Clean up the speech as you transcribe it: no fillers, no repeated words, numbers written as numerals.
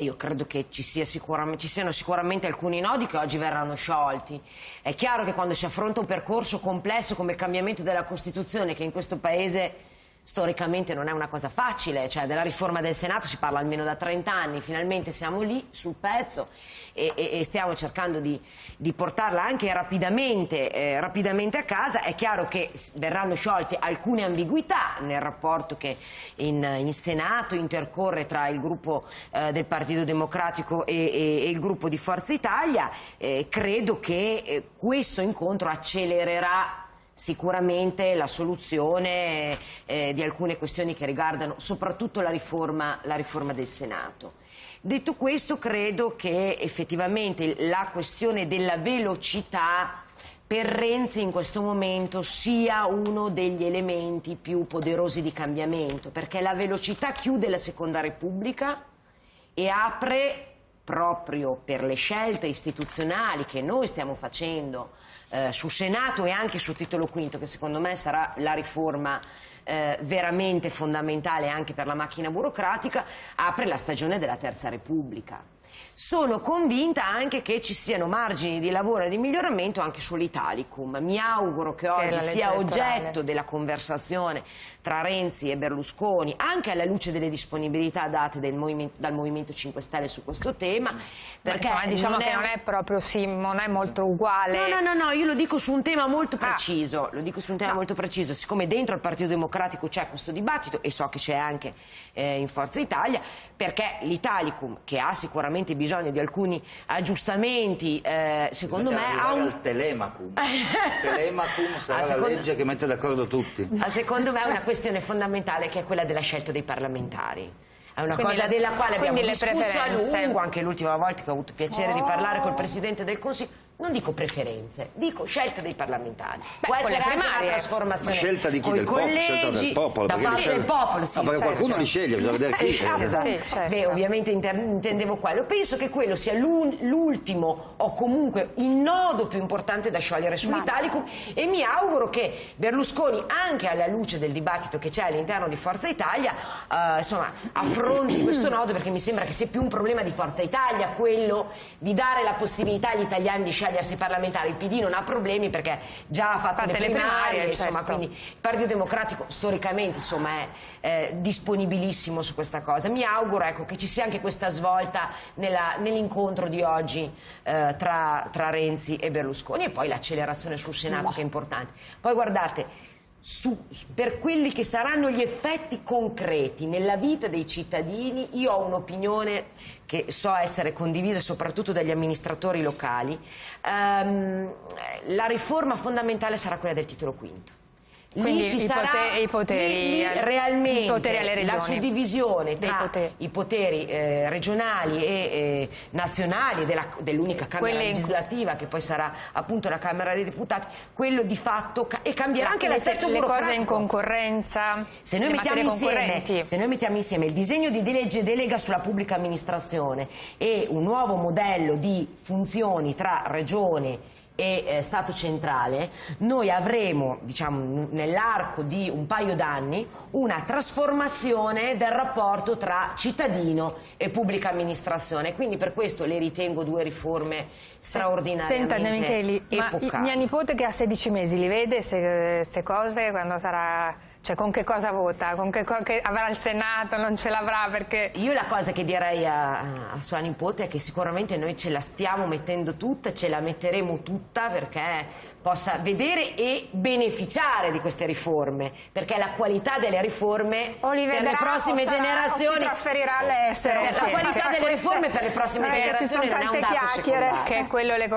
Io credo che ci siano sicuramente alcuni nodi che oggi verranno sciolti. È chiaro che quando si affronta un percorso complesso come il cambiamento della Costituzione, che in questo Paese storicamente non è una cosa facile, cioè della riforma del Senato si parla almeno da 30 anni, finalmente siamo lì sul pezzo e stiamo cercando di portarla anche rapidamente a casa. È chiaro che verranno sciolte alcune ambiguità nel rapporto che in Senato intercorre tra il gruppo del Partito Democratico e il gruppo di Forza Italia. Credo che questo incontro accelererà sicuramente la soluzione di alcune questioni che riguardano soprattutto la riforma del Senato. Detto questo, credo che effettivamente la questione della velocità per Renzi in questo momento sia uno degli elementi più poderosi di cambiamento, perché la velocità chiude la Seconda Repubblica e apre, proprio per le scelte istituzionali che noi stiamo facendo su Senato e anche su Titolo V, che secondo me sarà la riforma veramente fondamentale anche per la macchina burocratica, apre la stagione della Terza Repubblica. Sono convinta anche che ci siano margini di lavoro e di miglioramento anche sull'Italicum. Mi auguro che oggi sia oggetto della conversazione tra Renzi e Berlusconi, anche alla luce delle disponibilità date dal Movimento 5 Stelle su questo tema, perché non è molto uguale. No, io lo dico su un tema molto preciso, siccome dentro al Partito Democratico c'è questo dibattito, e so che c'è anche in Forza Italia, perché l'Italicum, che ha sicuramente bisogno di alcuni aggiustamenti, secondo me ha un telemacum. Il telemacum sarà la legge che mette d'accordo tutti. Secondo me è una questione fondamentale, che è quella della scelta dei parlamentari. È una cosa della quale abbiamo discusso a lungo, anche l'ultima volta che ho avuto piacere di parlare col Presidente del Consiglio. Non dico preferenze, dico scelta dei parlamentari. Può essere anche una trasformazione. Ma scelta di chi? Del popolo? Da parte del popolo, sì. Perché qualcuno li sceglie, bisogna vedere chi. Beh, ovviamente intendevo quello. Penso che quello sia l'ultimo, o comunque il nodo più importante da sciogliere sull'Italicum, e mi auguro che Berlusconi, anche alla luce del dibattito che c'è all'interno di Forza Italia, insomma, affronti questo nodo, perché mi sembra che sia più un problema di Forza Italia quello di dare la possibilità agli italiani di scegliere parlamentari. Il PD non ha problemi perché già ha fatto le primarie, insomma, quindi il Partito Democratico storicamente, insomma, è disponibilissimo su questa cosa. Mi auguro, ecco, che ci sia anche questa svolta nell'incontro di oggi tra Renzi e Berlusconi, e poi l'accelerazione sul Senato, che è importante. Poi guardate, per quelli che saranno gli effetti concreti nella vita dei cittadini, io ho un'opinione che so essere condivisa soprattutto dagli amministratori locali. La riforma fondamentale sarà quella del Titolo V. Quindi i poteri alle regioni, la suddivisione tra i poteri regionali e nazionali dell'unica Camera legislativa, che poi sarà appunto la Camera dei Deputati, quello di fatto, e cambierà anche l'assetto burocratico. Le cose in concorrenza, se noi mettiamo insieme il disegno di legge delega sulla pubblica amministrazione e un nuovo modello di funzioni tra regione e Stato centrale, noi avremo, diciamo, nell'arco di un paio d'anni una trasformazione del rapporto tra cittadino e pubblica amministrazione. Quindi per questo le ritengo due riforme straordinariamente epocali. Ma mia nipote, che ha 16 mesi, li vede queste cose quando sarà... Cioè, con che cosa vota? Con che avrà il Senato? Non ce l'avrà? Perché... Io la cosa che direi a sua nipote è che sicuramente noi ce la stiamo mettendo tutta, ce la metteremo tutta, perché possa vedere e beneficiare di queste riforme, perché la qualità delle riforme per le prossime generazioni... si trasferirà all'estero. La qualità delle riforme per le prossime generazioni non è un dato secondario. Che è quello le